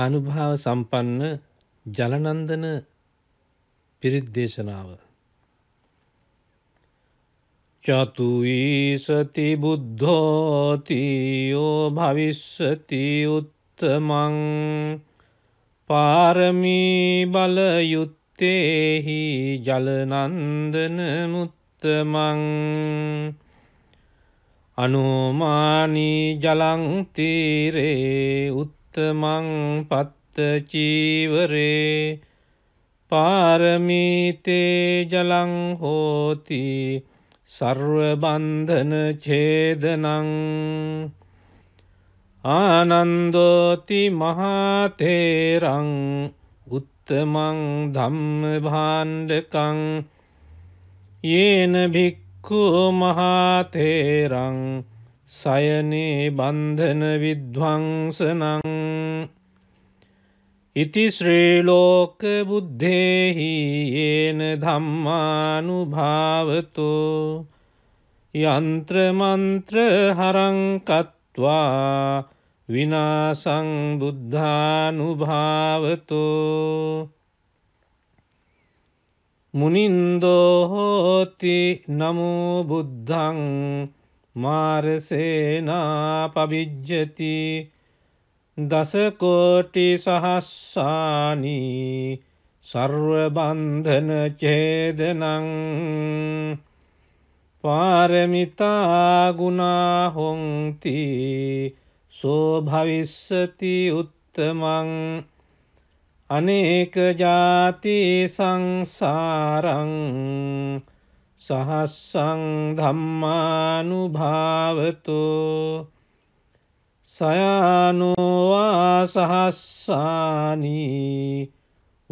ආනුභාව සම්පන්න ජලනන්දන පිරිත් දේශනාව. චතුයි සති බුද්ධෝති යෝ භවිස්සති උත්තමං පාරමී බලයුත්තේහි ජලනන්දන මුත්තමං අනුමානී ජලං තීරේ උත්තමං පත්ත චීවරේ පාරමීතේ ජලං හෝති සර්ව බන්ධන ඡේදනං ආනන්දෝති මහතේරං උත්තමං ධම්ම භාණ්ඩකං යේන භික්ඛු මහතේරං සයනේ බන්ධන විද්වංසනං ඉති ශ්‍රී ලෝක බුද්ධේහි යේන ධම්මානුභාවතෝ යන්ත්‍ර මන්ත්‍ර හරං කତ୍වා විනාසං බුද්ධානුභාවතෝ මුනින්දෝ හෝති නමෝ බුද්ධං මාරසේනා පවිජ්ජති දසකෝටි සහස්සානි සර්වබන්ධන ඡේදනං පාරමිතා ගුණා හොන්ති සෝ භවිස්සති උත්තමං අනේක ජාති සංසාරං සහස්සං ධම්මානුභාවතෝ සයනෝවා සහස්සානි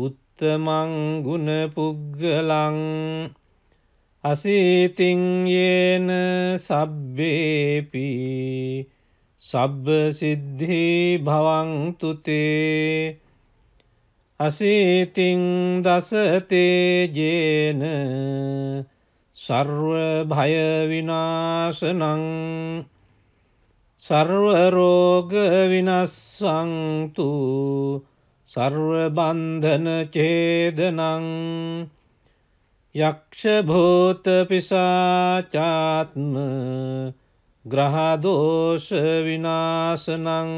උත්තමං ගුණ පුග්ගලං අසීතින් යේන සබ්බේපි සබ්බ සිද්ධි භවන්තු තේ අසීතින් දසතේ ජේන සර්ව භය විනාශනං සර්ව රෝග විනස්සන්තු සර්ව බන්ධන ඡේදනං යක්ෂ භූත පිසාචාත්ම ග්‍රහ දෝෂ විනාශනං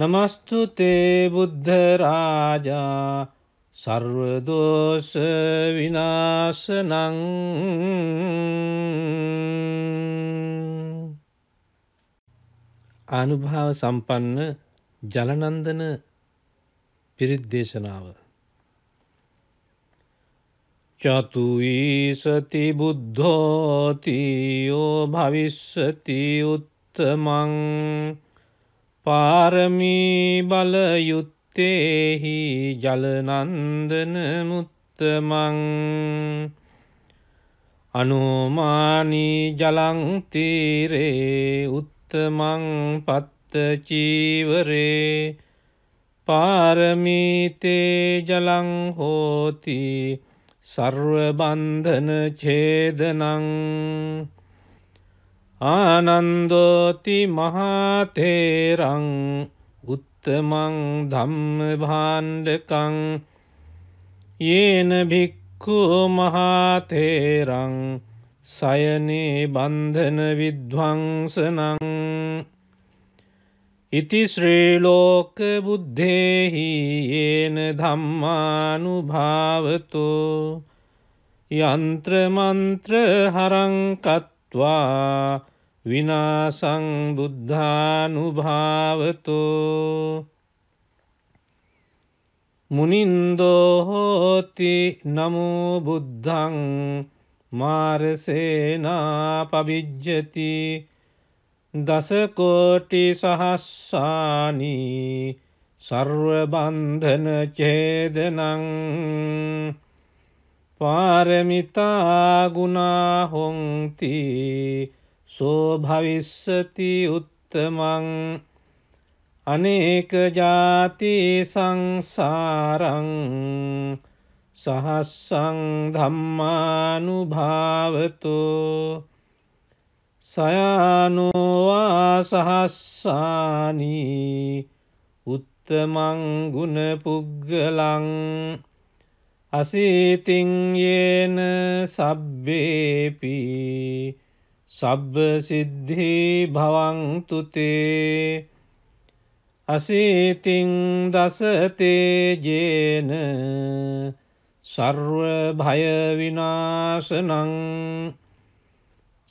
නමස්තුතේ බුද්ධ රාජා සර්ව දෝෂ විනාශනං ආනුභාව සම්පන්න ජලනන්දන පිරිත් දේශනාව. චතුයි සති බුද්ධෝති යෝ භවිස්සති උත්තමං පාරමී බලයුත්තේහි ජලනන්දන මුත්තමං අනුමානී ජලං තීරේ උත්තමං පත්ත චීවරේ පාරමීතේ ජලං හෝති සර්ව බන්ධන ඡේදනං ආනන්දෝති මහතේරං උත්තමං ධම්ම භාණ්ඩකං යේන භික්ඛු මහතේරං සයනේ බන්ධන විද්වංසනං ඉති ශ්‍රී ලෝක බුද්ධේහි යේන ධම්මානුභාවතෝ යන්ත්‍ර මන්ත්‍ර හරං කତ୍වා විනාසං බුද්ධානුභාවතෝ මුනින්දෝ හෝති නමෝ බුද්ධං මාරසේනා පවිජ්ජති දසකෝටි සහස්සානි සර්ව බන්ධන ඡේදනං පාරමිතා ගුණා හොන්ති සෝ භවිස්සති උත්තමං අනේක ජාති සංසාරං සහස්සං ධම්මානුභාවතෝ සයනෝවා සහස්සානි uttamaṃ guna puggalaṃ asītiṃ yena sabbepi sabba siddhi bhavantu te asītiṃ dasate yena sarva bhaya vināsanaṃ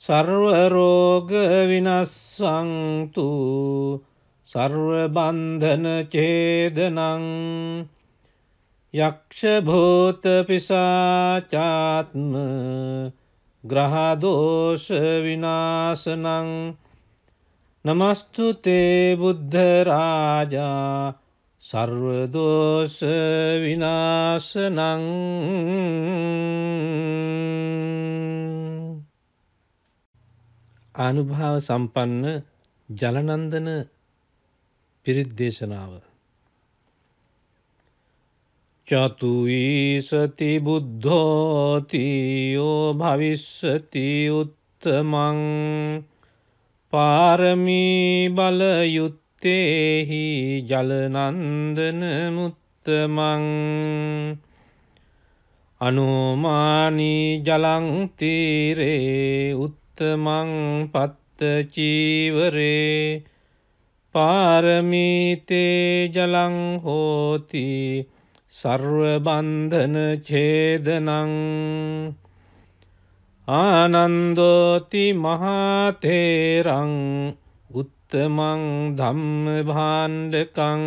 sarva roga vinassantu sarva bandhana chedanam yaksha bhota pisachatma graha dosha vinasanam namastute buddha raja sarva dosha vinasanam. Anubhava sampanna Jalanandana පිරිත් දේශනාව. චතුයි සති බුද්ධෝති යෝ භවිස්සති උත්තමං පාරමී බලයුත්තේහි ජලනන්දන මුත්තමං අනුමානී ජලං තීරේ උත්තමං පත්ත චීවරේ පාරමීතේ ජලං හෝති සර්ව බන්ධන ඡේදනං ආනන්දෝති මහතේරං උත්තමං ධම්ම භාණ්ඩකං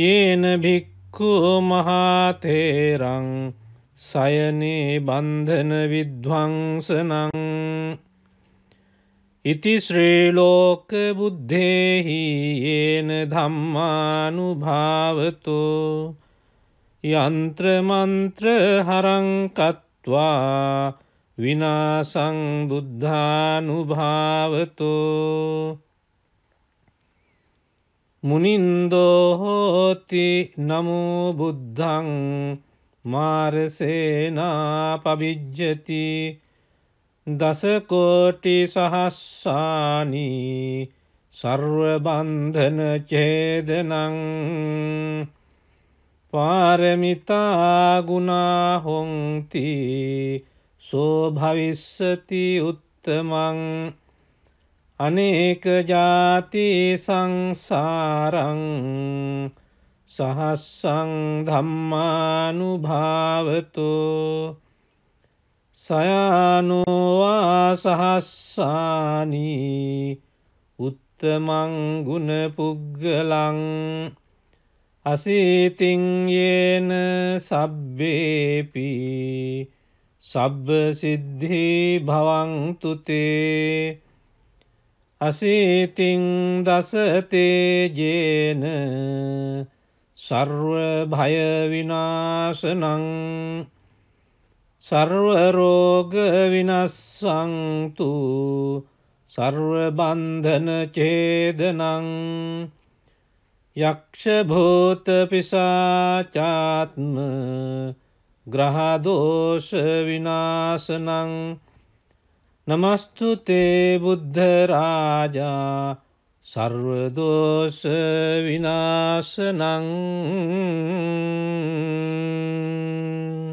යේන භික්ඛු මහතේරං සයනේ බන්ධන විද්වංසනං ඉති ශ්‍රී ලෝක බුද්ධේහි යේන ධම්මානුභාවතෝ යන්ත්‍ර මන්ත්‍ර හරං කତ୍වා විනාසං බුද්ධානුභාවතෝ මුනින්දෝ හෝති නමෝ බුද්ධං මාරසේනා පවිජ්ජති දසකෝටි සහස්සානි සර්ව බන්ධන ඡේදනං පාරමිතා ගුණා හොಂತಿ සෝ භවිස්සති උත්තමං අනේක ජාති සංසාරං සහස්සං ධම්මානුභාවතෝ සයනෝවා සහස්සානි උත්තමං ගුණ පුග්ගලං අසීතින් යේන සබ්බේපි සබ්බ සිද්ධි භවන්තු තේ අසීතින් දසතේ යේන සර්ව භය විනාශනං sarva roga vinassantu sarva bandhana chedanam yaksha bhota pisachatma graha dosha vinasanam namastute buddha raja sarva dosha vinasanam.